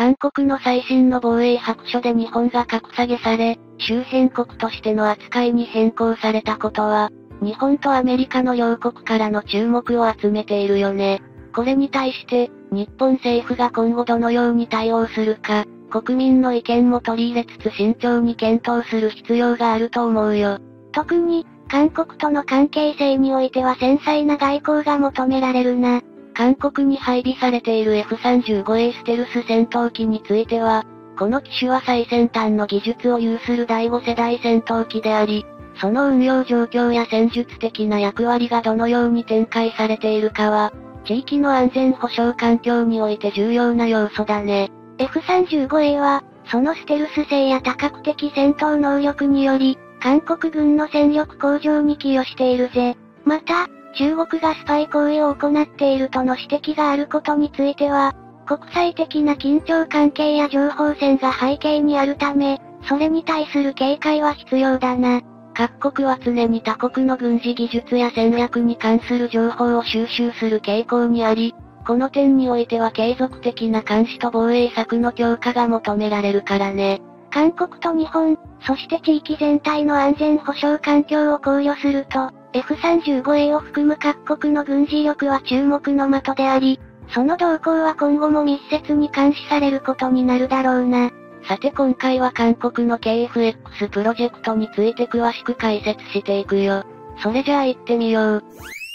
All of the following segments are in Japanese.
韓国の最新の防衛白書で日本が格下げされ、周辺国としての扱いに変更されたことは、日本とアメリカの両国からの注目を集めているよね。これに対して、日本政府が今後どのように対応するか、国民の意見も取り入れつつ慎重に検討する必要があると思うよ。特に、韓国との関係性においては繊細な外交が求められるな。韓国に配備されている F-35A ステルス戦闘機については、この機種は最先端の技術を有する第5世代戦闘機であり、その運用状況や戦術的な役割がどのように展開されているかは、地域の安全保障環境において重要な要素だね。F-35A は、そのステルス性や多角的戦闘能力により、韓国軍の戦力向上に寄与しているぜ。また、中国がスパイ行為を行っているとの指摘があることについては、国際的な緊張関係や情報戦が背景にあるため、それに対する警戒は必要だな。各国は常に他国の軍事技術や戦略に関する情報を収集する傾向にあり、この点においては継続的な監視と防衛策の強化が求められるからね。韓国と日本、そして地域全体の安全保障環境を考慮すると、F-35A を含む各国の軍事力は注目の的であり、その動向は今後も密接に監視されることになるだろうな。さて今回は韓国の KF-X プロジェクトについて詳しく解説していくよ。それじゃあ行ってみよう。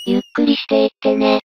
ゆっくりしていってね。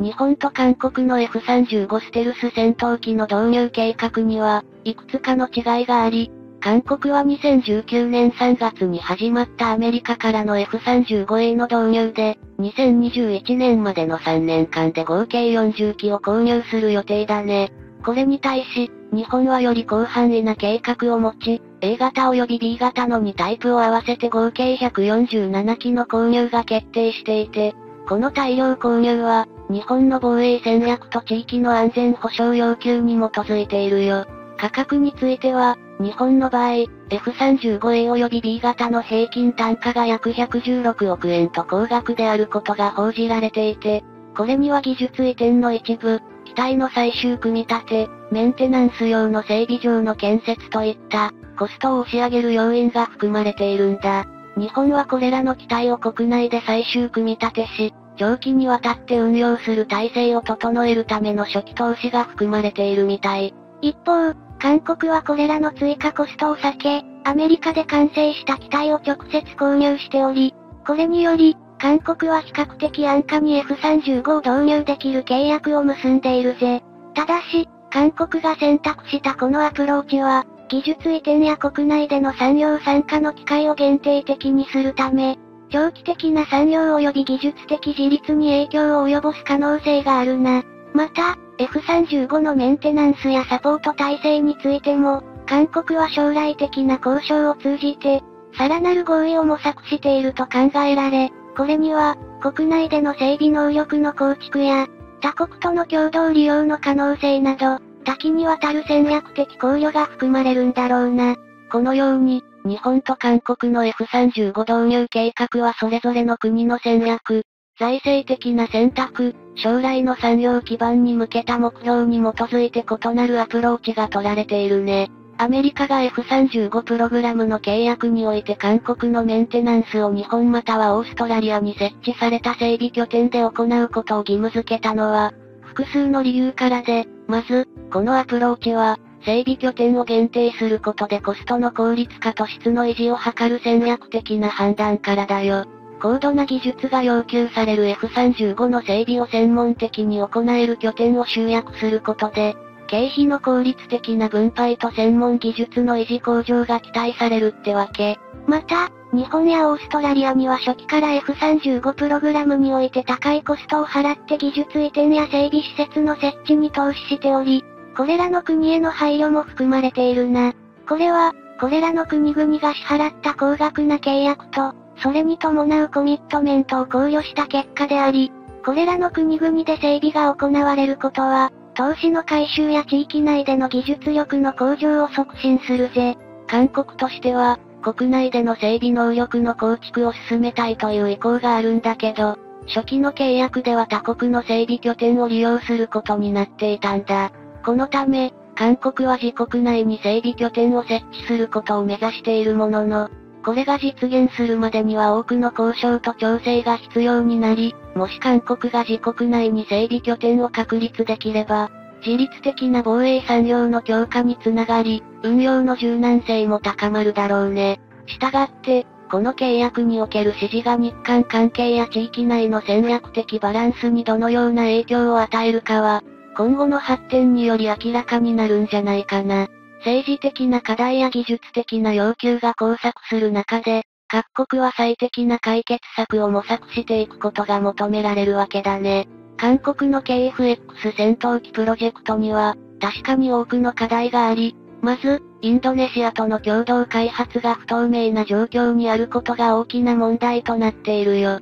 日本と韓国の F-35 ステルス戦闘機の導入計画には、いくつかの違いがあり、韓国は2019年3月に始まったアメリカからの F-35A の導入で、2021年までの3年間で合計40機を購入する予定だね。これに対し、日本はより広範囲な計画を持ち、A 型及び B 型の2タイプを合わせて合計147機の購入が決定していて、この大量購入は、日本の防衛戦略と地域の安全保障要求に基づいているよ。価格については、日本の場合、F-35A 及び B 型の平均単価が約116億円と高額であることが報じられていて、これには技術移転の一部、機体の最終組み立て、メンテナンス用の整備場の建設といった、コストを押し上げる要因が含まれているんだ。日本はこれらの機体を国内で最終組み立てし、長期にわたって運用する体制を整えるための初期投資が含まれているみたい。一方、韓国はこれらの追加コストを避け、アメリカで完成した機体を直接購入しており、これにより、韓国は比較的安価に F-35 を導入できる契約を結んでいるぜ。ただし、韓国が選択したこのアプローチは、技術移転や国内での産業参加の機会を限定的にするため、長期的な産業及び技術的自立に影響を及ぼす可能性があるな。また、F-35 のメンテナンスやサポート体制についても、韓国は将来的な交渉を通じて、さらなる合意を模索していると考えられ、これには、国内での整備能力の構築や、他国との共同利用の可能性など、多岐にわたる戦略的考慮が含まれるんだろうな。このように、日本と韓国の F-35 導入計画はそれぞれの国の戦略、財政的な選択、将来の産業基盤に向けた目標に基づいて異なるアプローチが取られているね。アメリカが F-35 プログラムの契約において韓国のメンテナンスを日本またはオーストラリアに設置された整備拠点で行うことを義務付けたのは、複数の理由からで、まず、このアプローチは、整備拠点を限定することでコストの効率化と質の維持を図る戦略的な判断からだよ。高度な技術が要求される F-35 の整備を専門的に行える拠点を集約することで、経費の効率的な分配と専門技術の維持向上が期待されるってわけ。また、日本やオーストラリアには初期から F-35 プログラムにおいて高いコストを払って技術移転や整備施設の設置に投資しており、これらの国への配慮も含まれているな。これは、これらの国々が支払った高額な契約と、それに伴うコミットメントを考慮した結果であり、これらの国々で整備が行われることは、投資の回収や地域内での技術力の向上を促進するぜ。韓国としては、国内での整備能力の構築を進めたいという意向があるんだけど、初期の契約では他国の整備拠点を利用することになっていたんだ。このため、韓国は自国内に整備拠点を設置することを目指しているものの、これが実現するまでには多くの交渉と調整が必要になり、もし韓国が自国内に整備拠点を確立できれば、自律的な防衛産業の強化につながり、運用の柔軟性も高まるだろうね。したがって、この契約における支持が日韓関係や地域内の戦略的バランスにどのような影響を与えるかは、今後の発展により明らかになるんじゃないかな。政治的な課題や技術的な要求が交錯する中で、各国は最適な解決策を模索していくことが求められるわけだね。韓国の KF-X 戦闘機プロジェクトには、確かに多くの課題があり、まず、インドネシアとの共同開発が不透明な状況にあることが大きな問題となっているよ。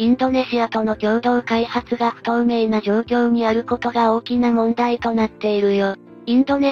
インドネ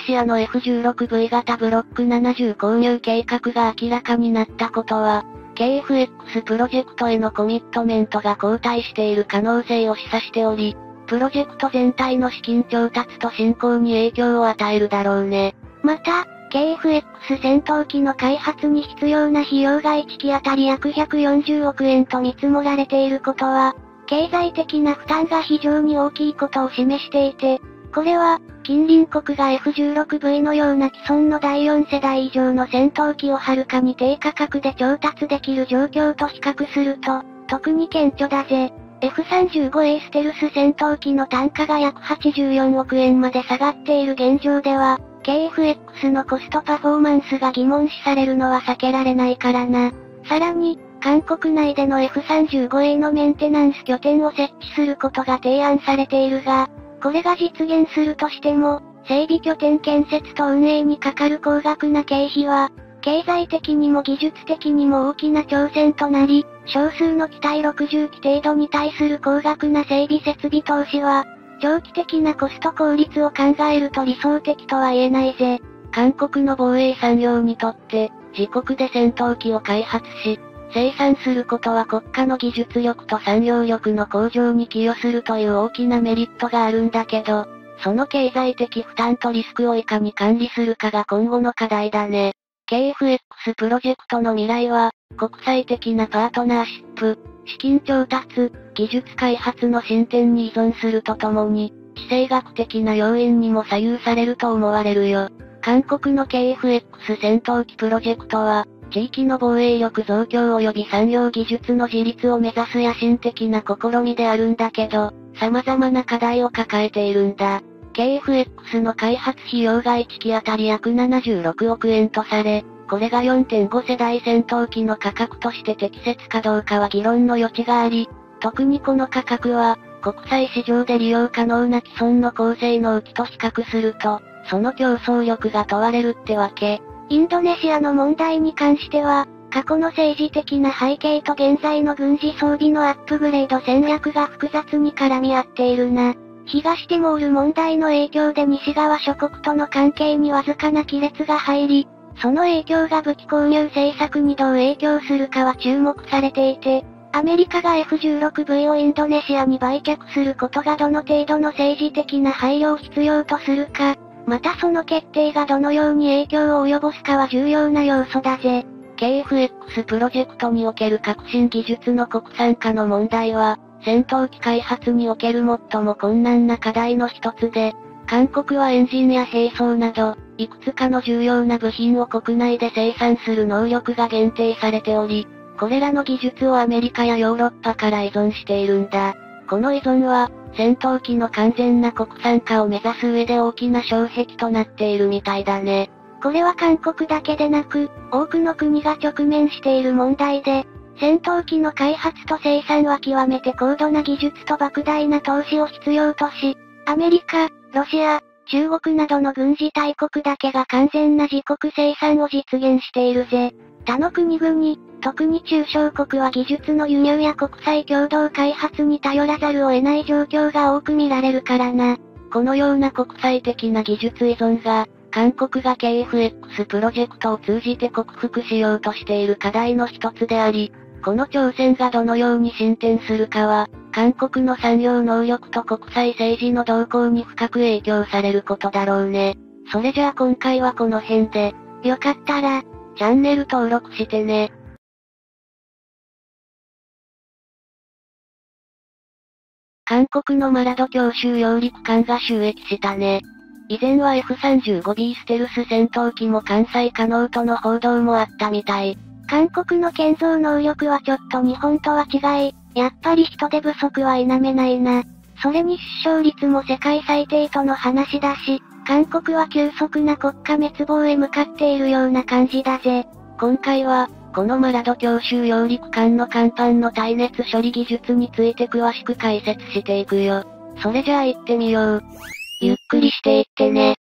シアの F-16V 型ブロック70購入計画が明らかになったことは、KF-X プロジェクトへのコミットメントが後退している可能性を示唆しており、プロジェクト全体の資金調達と進行に影響を与えるだろうね。また、KF-X 戦闘機の開発に必要な費用が1機当たり約140億円と見積もられていることは、経済的な負担が非常に大きいことを示していて、これは、近隣国が F-16V のような既存の第4世代以上の戦闘機をはるかに低価格で調達できる状況と比較すると、特に顕著だぜ。F-35A ステルス戦闘機の単価が約84億円まで下がっている現状では、KF-X のコストパフォーマンスが疑問視されるのは避けられないからな。さらに、韓国内での F-35A のメンテナンス拠点を設置することが提案されているが、これが実現するとしても、整備拠点建設と運営にかかる高額な経費は、経済的にも技術的にも大きな挑戦となり、少数の機体60機程度に対する高額な整備設備投資は、長期的なコスト効率を考えると理想的とは言えないぜ。韓国の防衛産業にとって、自国で戦闘機を開発し、生産することは国家の技術力と産業力の向上に寄与するという大きなメリットがあるんだけど、その経済的負担とリスクをいかに管理するかが今後の課題だね。KF-X プロジェクトの未来は、国際的なパートナーシップ、資金調達、技術開発の進展に依存するとともに、地政学的な要因にも左右されると思われるよ。韓国の KF-X 戦闘機プロジェクトは、地域の防衛力増強及び産業技術の自立を目指す野心的な試みであるんだけど、様々な課題を抱えているんだ。KF-X の開発費用が1機当たり約76億円とされ、これが 4.5 世代戦闘機の価格として適切かどうかは議論の余地があり、特にこの価格は、国際市場で利用可能な既存の高性能機と比較すると、その競争力が問われるってわけ。インドネシアの問題に関しては、過去の政治的な背景と現在の軍事装備のアップグレード戦略が複雑に絡み合っているな。東ティモール問題の影響で西側諸国との関係にわずかな亀裂が入り、その影響が武器購入政策にどう影響するかは注目されていて、アメリカが F-16V をインドネシアに売却することがどの程度の政治的な配慮を必要とするか、またその決定がどのように影響を及ぼすかは重要な要素だぜ。KF-X プロジェクトにおける革新技術の国産化の問題は、戦闘機開発における最も困難な課題の一つで、韓国はエンジンや兵装など、いくつかの重要な部品を国内で生産する能力が限定されており、これらの技術をアメリカやヨーロッパから依存しているんだ。この依存は、戦闘機の完全な国産化を目指す上で大きな障壁となっているみたいだね。これは韓国だけでなく、多くの国が直面している問題で、戦闘機の開発と生産は極めて高度な技術と莫大な投資を必要とし、アメリカ、ロシア、中国などの軍事大国だけが完全な自国生産を実現しているぜ。他の国々、特に中小国は技術の輸入や国際共同開発に頼らざるを得ない状況が多く見られるからな。このような国際的な技術依存が、韓国が KF-X プロジェクトを通じて克服しようとしている課題の一つであり、この挑戦がどのように進展するかは、韓国の産業能力と国際政治の動向に深く影響されることだろうね。それじゃあ今回はこの辺で、よかったら、チャンネル登録してね。韓国のマラド強襲揚陸艦が収益したね。以前は F-35B ステルス戦闘機も艦載可能との報道もあったみたい。韓国の建造能力はちょっと日本とは違い、やっぱり人手不足は否めないな。それに出生率も世界最低との話だし、韓国は急速な国家滅亡へ向かっているような感じだぜ。今回は、このマラド強襲揚陸艦の甲板の耐熱処理技術について詳しく解説していくよ。それじゃあ行ってみよう。ゆっくりしていってね。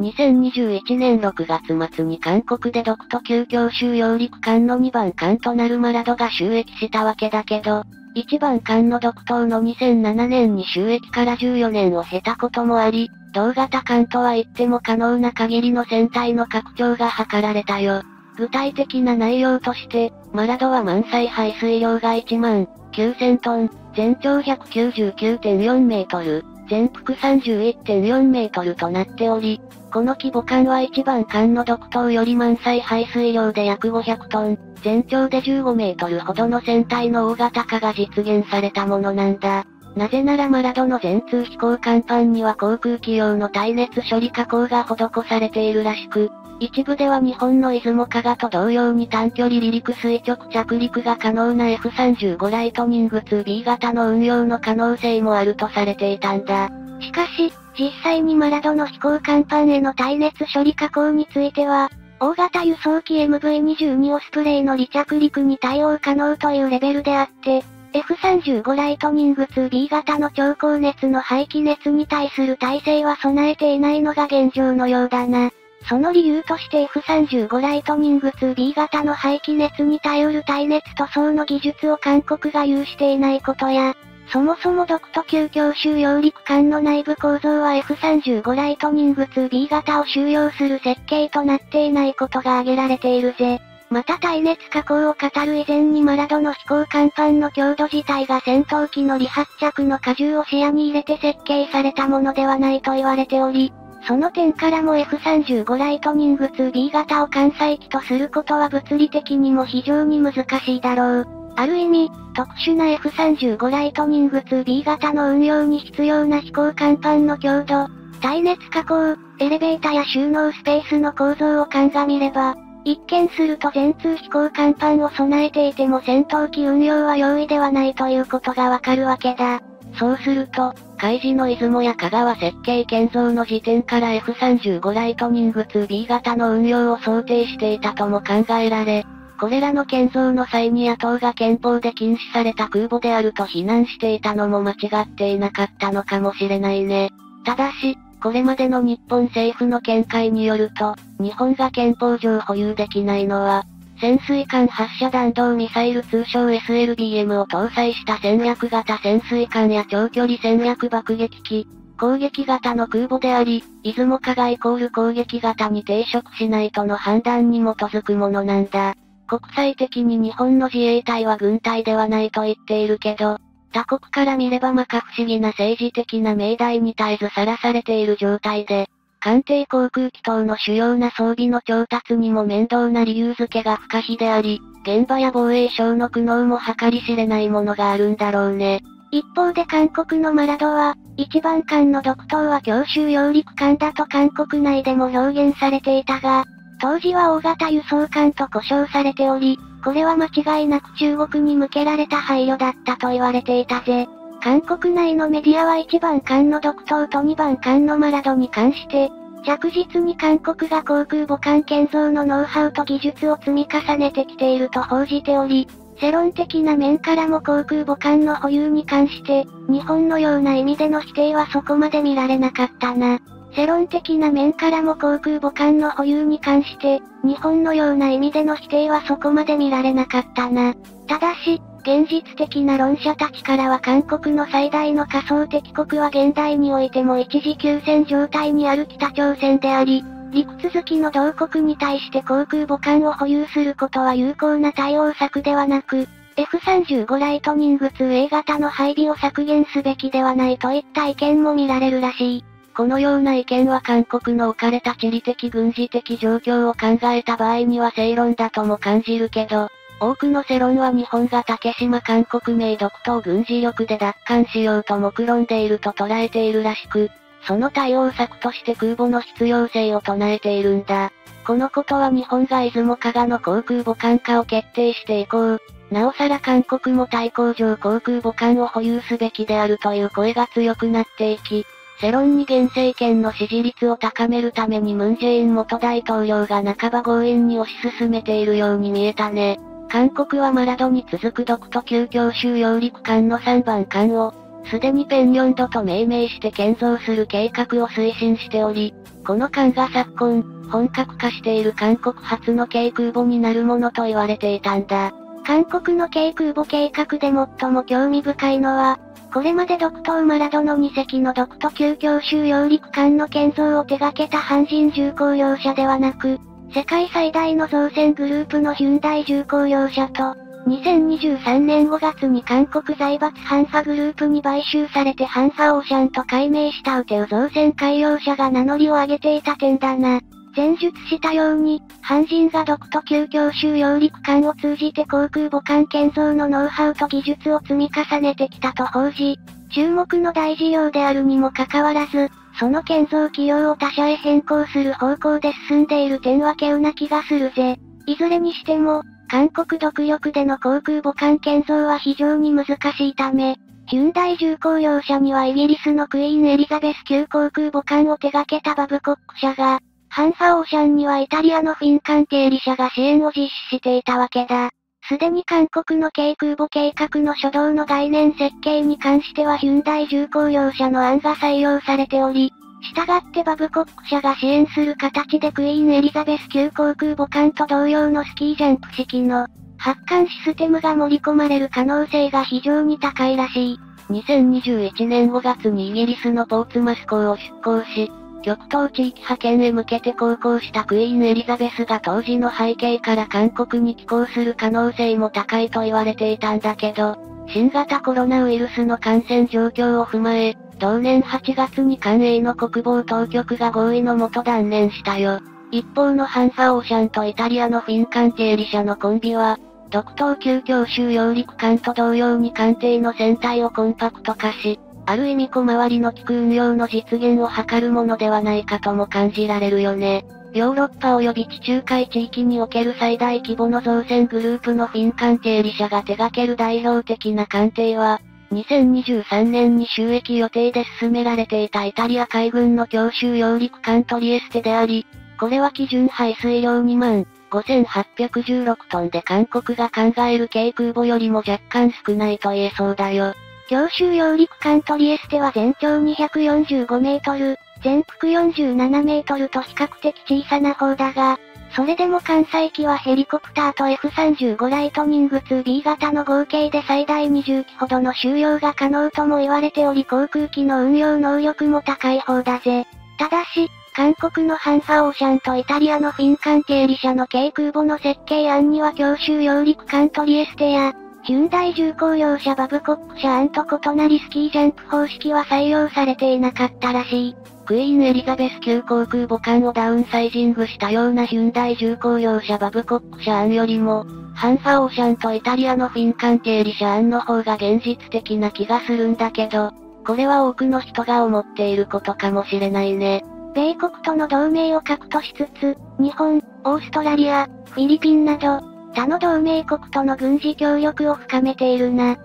2021年6月末に韓国で独特級強襲揚陸艦の2番艦となるマラドが収益したわけだけど、1番艦の独等の2007年に収益から14年を経たこともあり、同型艦とは言っても可能な限りの船体の拡張が図られたよ。具体的な内容として、マラドは満載排水量が1万9000トン、全長 199.4 メートル、全幅 31.4 メートルとなっており、この規模感は1番艦の独等より満載排水量で約500トン、全長で15メートルほどの船体の大型化が実現されたものなんだ。なぜならマラドの全通飛行甲板には航空機用の耐熱処理加工が施されているらしく、一部では日本の出雲加賀と同様に短距離離陸垂直着陸が可能な F-35 ライトニング 2B 型の運用の可能性もあるとされていたんだ。しかし、実際にマラドの飛行甲板への耐熱処理加工については、大型輸送機 MV-22 オスプレイの離着陸に対応可能というレベルであって、F-35 ライトニング 2B 型の超高熱の排気熱に対する耐性は備えていないのが現状のようだな。その理由として F-35 ライトニング 2B 型の排気熱に耐えうる耐熱塗装の技術を韓国が有していないことや、そもそも独特級強襲揚陸艦の内部構造は F-35 ライトニング 2B 型を収容する設計となっていないことが挙げられているぜ。また耐熱加工を語る以前にマラドの飛行甲板の強度自体が戦闘機の離発着の荷重を視野に入れて設計されたものではないと言われており、その点からも F-35 ライトニング 2B 型を艦載機とすることは物理的にも非常に難しいだろう。ある意味、特殊な F-35 ライトニング 2B 型の運用に必要な飛行甲板の強度、耐熱加工、エレベーターや収納スペースの構造を鑑みれば、一見すると全通飛行甲板を備えていても戦闘機運用は容易ではないということがわかるわけだ。そうすると、海自の出雲や香川設計建造の時点から F-35 ライトニング 2B 型の運用を想定していたとも考えられ、これらの建造の際に野党が憲法で禁止された空母であると非難していたのも間違っていなかったのかもしれないね。ただし、これまでの日本政府の見解によると、日本が憲法上保有できないのは、潜水艦発射弾道ミサイル通称 SLBM を搭載した戦略型潜水艦や長距離戦略爆撃機、攻撃型の空母であり、出雲加賀イコール攻撃型に抵触しないとの判断に基づくものなんだ。国際的に日本の自衛隊は軍隊ではないと言っているけど、他国から見れば摩訶不思議な政治的な命題に絶えずさらされている状態で、艦艇航空機等の主要な装備の調達にも面倒な理由付けが不可避であり、現場や防衛省の苦悩も計り知れないものがあるんだろうね。一方で韓国のマラドは、1番艦の独等は強襲揚陸艦だと韓国内でも表現されていたが、当時は大型輸送艦と呼称されており、これは間違いなく中国に向けられた配慮だったと言われていたぜ。韓国内のメディアは1番艦の独等と2番艦のマラドに関して、着実に韓国が航空母艦建造のノウハウと技術を積み重ねてきていると報じており、世論的な面からも航空母艦の保有に関して、日本のような意味での否定はそこまで見られなかったな。世論的な面からも航空母艦の保有に関して、日本のような意味での否定はそこまで見られなかったな。ただし、現実的な論者たちからは韓国の最大の仮想敵国は現代においても一時休戦状態にある北朝鮮であり、陸続きの同国に対して航空母艦を保有することは有効な対応策ではなく、F-35 ライトニング 2A 型の配備を削減すべきではないといった意見も見られるらしい。このような意見は韓国の置かれた地理的軍事的状況を考えた場合には正論だとも感じるけど、多くの世論は日本が竹島韓国名独島軍事力で奪還しようと目論んでいると捉えているらしく、その対応策として空母の必要性を唱えているんだ。このことは日本が出雲加賀の航空母艦化を決定して以降、なおさら韓国も対抗上航空母艦を保有すべきであるという声が強くなっていき、世論に現政権の支持率を高めるためにムン・ジェイン元大統領が半ば強引に推し進めているように見えたね。韓国はマラドに続く独都級強襲揚陸艦の3番艦を、すでにペンリョンドと命名して建造する計画を推進しており、この艦が昨今、本格化している韓国初の軽空母になるものと言われていたんだ。韓国の軽空母計画で最も興味深いのは、これまで独島マラドの2隻の独都級強襲揚陸艦の建造を手掛けた阪神重工業者ではなく、世界最大の造船グループのヒュンダイ重工業者と、2023年5月に韓国財閥ハンファグループに買収されてハンファオーシャンと改名したウテウ造船改良者が名乗りを上げていた点だな。前述したように、阪神が独都級強襲揚陸艦を通じて航空母艦建造のノウハウと技術を積み重ねてきたと報じ、注目の大事業であるにもかかわらず、その建造企業を他社へ変更する方向で進んでいる点は稀有な気がするぜ。いずれにしても、韓国独力での航空母艦建造は非常に難しいため、ヒュンダイ重工業者にはイギリスのクイーンエリザベス級航空母艦を手掛けたバブコック社が、ハンファオーシャンにはイタリアのフィン艦経理社が支援を実施していたわけだ。すでに韓国の軽空母計画の初動の概念設計に関してはヒュンダイ重工業者の案が採用されており、したがってバブコック社が支援する形でクイーンエリザベス級航空母艦と同様のスキージャンプ式の発艦システムが盛り込まれる可能性が非常に高いらしい。2021年5月にイギリスのポーツマス港を出港し、極東地域派遣へ向けて航行したクイーンエリザベスが当時の背景から韓国に寄港する可能性も高いと言われていたんだけど、新型コロナウイルスの感染状況を踏まえ、同年8月に韓英の国防当局が合意のもと断念したよ。一方のハンファオーシャンとイタリアのフィン艦経理社のコンビは、独島級強襲揚陸艦と同様に艦艇の船体をコンパクト化し、ある意味小回りの利く運用の実現を図るものではないかとも感じられるよね。ヨーロッパ及び地中海地域における最大規模の造船グループのフィン艦経理社が手掛ける代表的な艦艇は、2023年に就役予定で進められていたイタリア海軍の強襲揚陸艦トリエステであり、これは基準排水量25816トンで韓国が考える軽空母よりも若干少ないと言えそうだよ。強襲揚陸艦トリエステは全長245メートル、全幅47メートルと比較的小さな方だが、それでも艦載機はヘリコプターと F-35 ライトニング 2B 型の合計で最大20機ほどの収容が可能とも言われており、航空機の運用能力も高い方だぜ。ただし、韓国のハンファオーシャンとイタリアのフィン艦経理社の軽空母の設計案には強襲揚陸艦トリエステや、ヒュンダイ重工業者バブコック社案と異なりスキージャンプ方式は採用されていなかったらしい。クイーンエリザベス級航空母艦をダウンサイジングしたようなヒュンダイ重工業者バブコック社案よりも、ハンファオーシャンとイタリアのフィン艦経理社案の方が現実的な気がするんだけど、これは多くの人が思っていることかもしれないね。米国との同盟を核としつつ、日本、オーストラリア、フィリピンなど、他の同盟国との軍事協力を深めているな。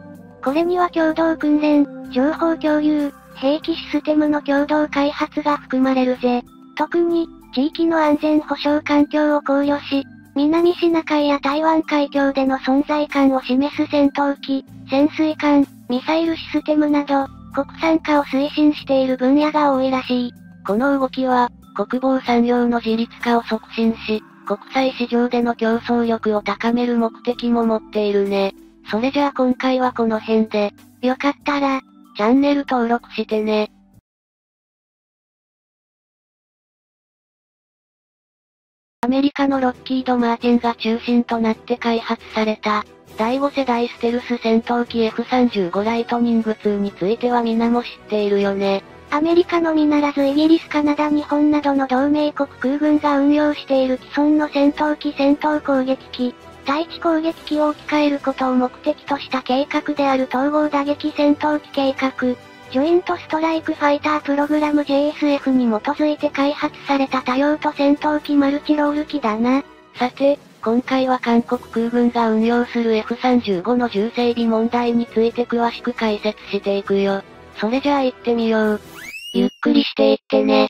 これには共同訓練、情報共有、兵器システムの共同開発が含まれるぜ。特に、地域の安全保障環境を考慮し、南シナ海や台湾海峡での存在感を示す戦闘機、潜水艦、ミサイルシステムなど、国産化を推進している分野が多いらしい。この動きは、国防産業の自立化を促進し、国際市場での競争力を高める目的も持っているね。それじゃあ今回はこの辺で、よかったら、チャンネル登録してね。アメリカのロッキード・マーティンが中心となって開発された、第5世代ステルス戦闘機 F-35 ライトニング2については皆も知っているよね。アメリカのみならずイギリス、カナダ、日本などの同盟国空軍が運用している既存の戦闘機、戦闘攻撃機、対地攻撃機を置き換えることを目的とした計画である統合打撃戦闘機計画、ジョイントストライクファイタープログラム JSF に基づいて開発された多用途戦闘機マルチロール機だな。さて、今回は韓国空軍が運用する F-35 の重整備問題について詳しく解説していくよ。それじゃあ行ってみよう。ゆっくりしていってね。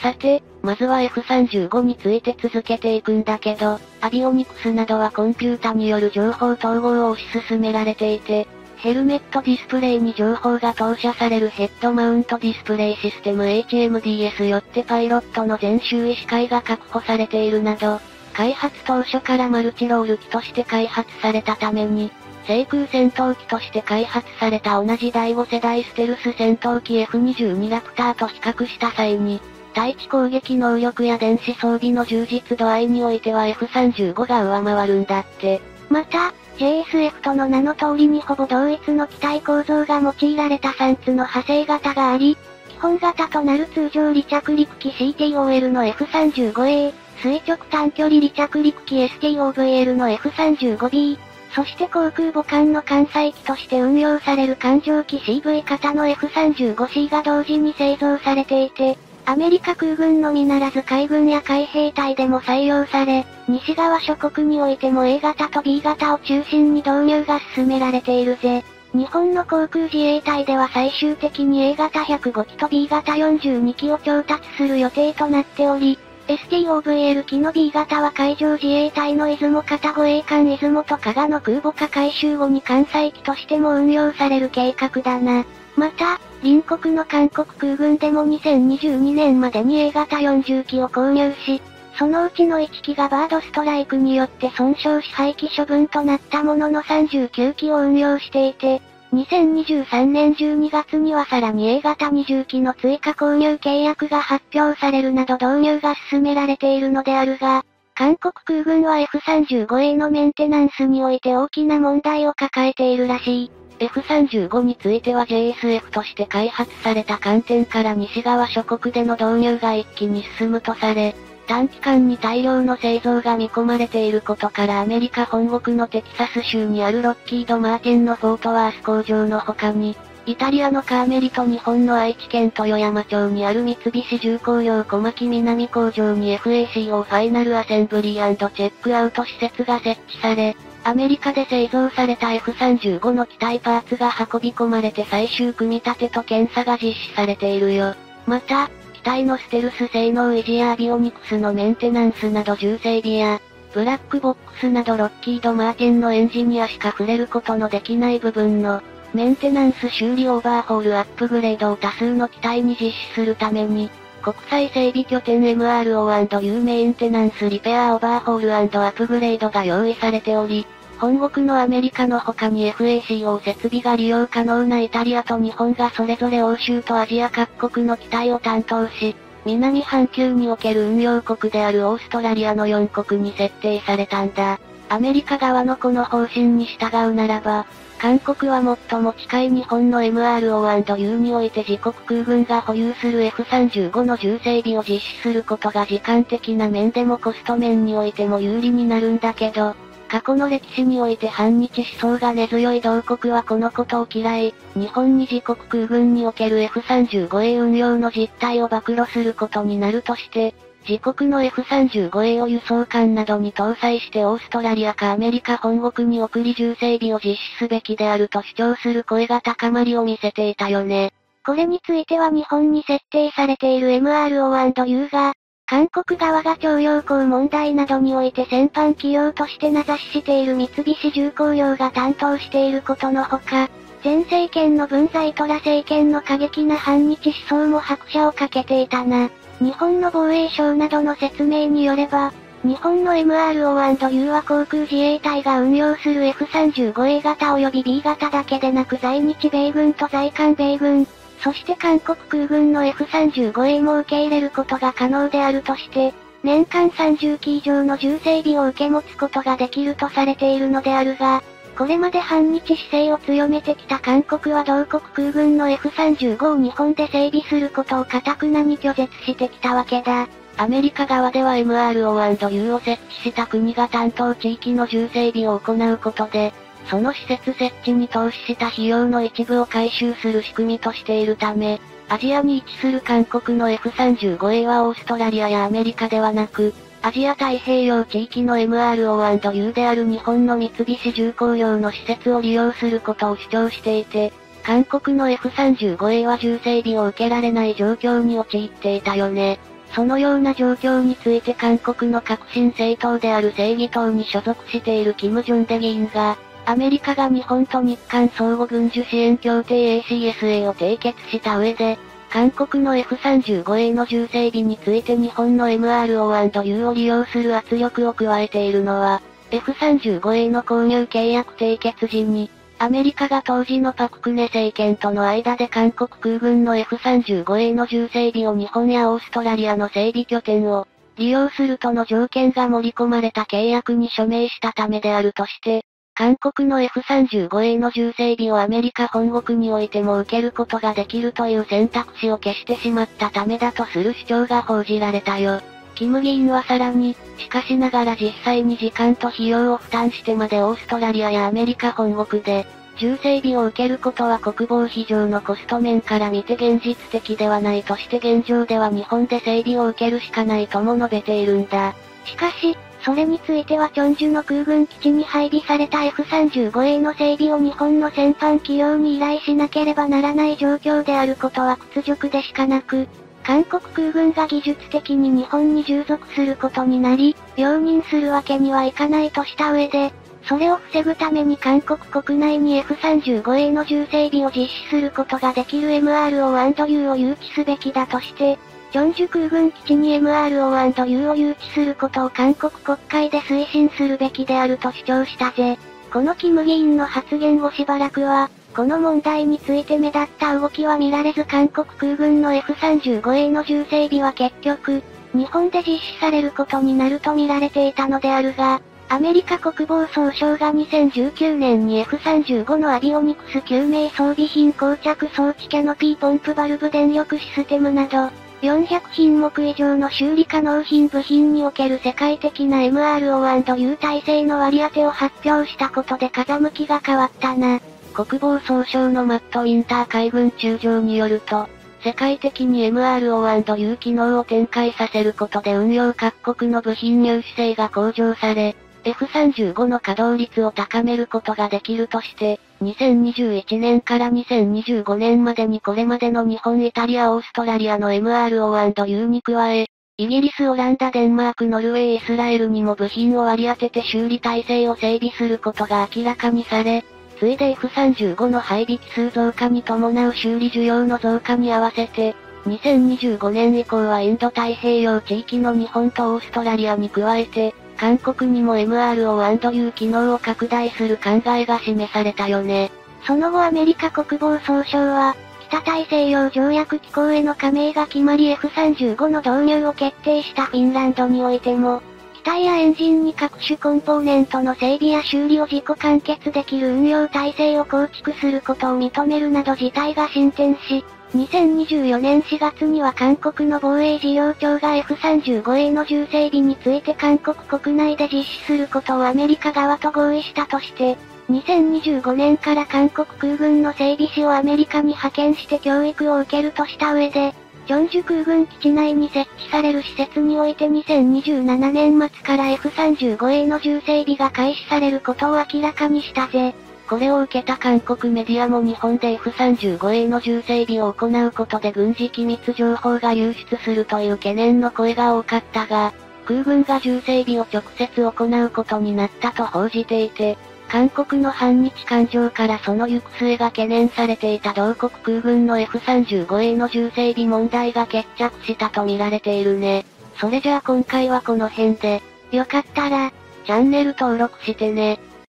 さて、まずは F-35 について続けていくんだけど、アビオニクスなどはコンピュータによる情報統合を推し進められていて、ヘルメットディスプレイに情報が投射されるヘッドマウントディスプレイシステム HMDS よってパイロットの全周囲視界が確保されているなど、開発当初からマルチロール機として開発されたために、制空戦闘機として開発された同じ第5世代ステルス戦闘機 F-22 ラプターと比較した際に、対地攻撃能力や電子装備の充実度合いにおいては F-35 が上回るんだって。また、JSF との名の通りにほぼ同一の機体構造が用いられた3つの派生型があり、基本型となる通常離着陸機 CTOL の F-35A、垂直短距離離着陸機 STOVL の F-35B、そして航空母艦の艦載機として運用される艦上機 CV 型の F-35C が同時に製造されていて、アメリカ空軍のみならず海軍や海兵隊でも採用され、西側諸国においても A 型と B 型を中心に導入が進められているぜ。日本の航空自衛隊では最終的に A 型105機と B 型42機を調達する予定となっており、STOVL 機の B 型は海上自衛隊の出雲型護衛艦出雲と加賀の空母化改修後に艦載機としても運用される計画だな。また、隣国の韓国空軍でも2022年までに A 型40機を購入し、そのうちの1機がバードストライクによって損傷し廃棄処分となったものの39機を運用していて、2023年12月にはさらに A 型20機の追加購入契約が発表されるなど導入が進められているのであるが、韓国空軍は F-35A のメンテナンスにおいて大きな問題を抱えているらしい。F-35 については JSF として開発された観点から西側諸国での導入が一気に進むとされ、短期間に大量の製造が見込まれていることからアメリカ本国のテキサス州にあるロッキード・マーティンのフォートワース工場の他に、イタリアのカーメリと日本の愛知県豊山町にある三菱重工業小牧南工場に FACO ファイナルアセンブリー&チェックアウト施設が設置され、アメリカで製造された F-35 の機体パーツが運び込まれて最終組み立てと検査が実施されているよ。また、機体のステルス性能維持やアビオニクスのメンテナンスなど重整備や、ブラックボックスなどロッキード・マーティンのエンジニアしか触れることのできない部分の、メンテナンス修理オーバーホールアップグレードを多数の機体に実施するために、国際整備拠点 MRO&U メンテナンスリペアオーバーホール&アップグレードが用意されており、本国のアメリカの他に FACO 設備が利用可能なイタリアと日本がそれぞれ欧州とアジア各国の機体を担当し、南半球における運用国であるオーストラリアの4国に設定されたんだ。アメリカ側のこの方針に従うならば、韓国は最も近い日本の MRO&U において自国空軍が保有する F-35 の重整備を実施することが時間的な面でもコスト面においても有利になるんだけど、過去の歴史において反日思想が根強い同国はこのことを嫌い、日本に自国空軍における F-35A 運用の実態を暴露することになるとして、自国の F-35A を輸送艦などに搭載してオーストラリアかアメリカ本国に送り重整備を実施すべきであると主張する声が高まりを見せていたよね。これについては日本に設定されている MRO&U が、韓国側が徴用工問題などにおいて戦犯企業として名指ししている三菱重工業が担当していることのほか、前政権の文在寅政権の過激な反日思想も拍車をかけていたな。日本の防衛省などの説明によれば、日本の MRO&U は航空自衛隊が運用する F-35A 型及び B 型だけでなく在日米軍と在韓米軍、そして韓国空軍の F-35A も受け入れることが可能であるとして、年間30機以上の重整備を受け持つことができるとされているのであるが、これまで反日姿勢を強めてきた韓国は同国空軍の F-35 を日本で整備することを堅くなに拒絶してきたわけだ。アメリカ側では MRO&U を設置した国が担当地域の重整備を行うことで、その施設設置に投資した費用の一部を回収する仕組みとしているため、アジアに位置する韓国の F-35A はオーストラリアやアメリカではなく、アジア太平洋地域の MRO&U である日本の三菱重工業の施設を利用することを主張していて、韓国の F-35A は重整備を受けられない状況に陥っていたよね。そのような状況について韓国の革新政党である正義党に所属しているキム・ジョンデ議員が、アメリカが日本と日韓相互軍需支援協定 ACSA を締結した上で、韓国の F-35A の重整備について日本の MRO&U を利用する圧力を加えているのは、F-35A の購入契約締結時に、アメリカが当時のパククネ政権との間で韓国空軍の F-35A の重整備を日本やオーストラリアの整備拠点を利用するとの条件が盛り込まれた契約に署名したためであるとして、韓国の F-35A の重整備をアメリカ本国においても受けることができるという選択肢を消してしまったためだとする主張が報じられたよ。キム議員はさらに、しかしながら実際に時間と費用を負担してまでオーストラリアやアメリカ本国で、重整備を受けることは国防費上のコスト面から見て現実的ではないとして現状では日本で整備を受けるしかないとも述べているんだ。しかし、それについてはチョンジュの空軍基地に配備された F-35A の整備を日本の戦犯企業に依頼しなければならない状況であることは屈辱でしかなく、韓国空軍が技術的に日本に従属することになり、容認するわけにはいかないとした上で、それを防ぐために韓国国内に F-35A の重整備を実施することができる MRO&U を誘致すべきだとして、チョンジュ空軍基地に MRO&U を誘致することを韓国国会で推進するべきであると主張したぜ。このキム議員の発言後しばらくは、この問題について目立った動きは見られず韓国空軍の F-35A の重整備は結局、日本で実施されることになると見られていたのであるが、アメリカ国防総省が2019年に F-35 のアビオニクス救命装備品膠着装置キャノピーポンプバルブ電力システムなど、400品目以上の修理可能品部品における世界的な MRO&U 体制の割り当てを発表したことで風向きが変わったな。国防総省のマット・ウィンター海軍中将によると、世界的に MRO&U 機能を展開させることで運用各国の部品入手性が向上され、F-35 の稼働率を高めることができるとして、2021年から2025年までにこれまでの日本、イタリア、オーストラリアの MRO&U に加え、イギリス、オランダ、デンマーク、ノルウェー、イスラエルにも部品を割り当てて修理体制を整備することが明らかにされ、ついで F-35 の配備機数増加に伴う修理需要の増加に合わせて、2025年以降はインド太平洋地域の日本とオーストラリアに加えて、韓国にも MRO&U 機能を拡大する考えが示されたよね。その後アメリカ国防総省は、北大西洋条約機構への加盟が決まり F-35 の導入を決定したフィンランドにおいても、機体やエンジンに各種コンポーネントの整備や修理を自己完結できる運用体制を構築することを認めるなど事態が進展し、2024年4月には韓国の防衛事業庁が F-35A の重整備について韓国国内で実施することをアメリカ側と合意したとして、2025年から韓国空軍の整備士をアメリカに派遣して教育を受けるとした上で、チョンジュ空軍基地内に設置される施設において2027年末から F-35A の重整備が開始されることを明らかにしたぜ。これを受けた韓国メディアも日本で F-35A の重整備を行うことで軍事機密情報が流出するという懸念の声が多かったが、空軍が重整備を直接行うことになったと報じていて、韓国の反日感情からその行く末が懸念されていた同国空軍の F-35A の重整備問題が決着したと見られているね。それじゃあ今回はこの辺で、よかったら、チャンネル登録してね。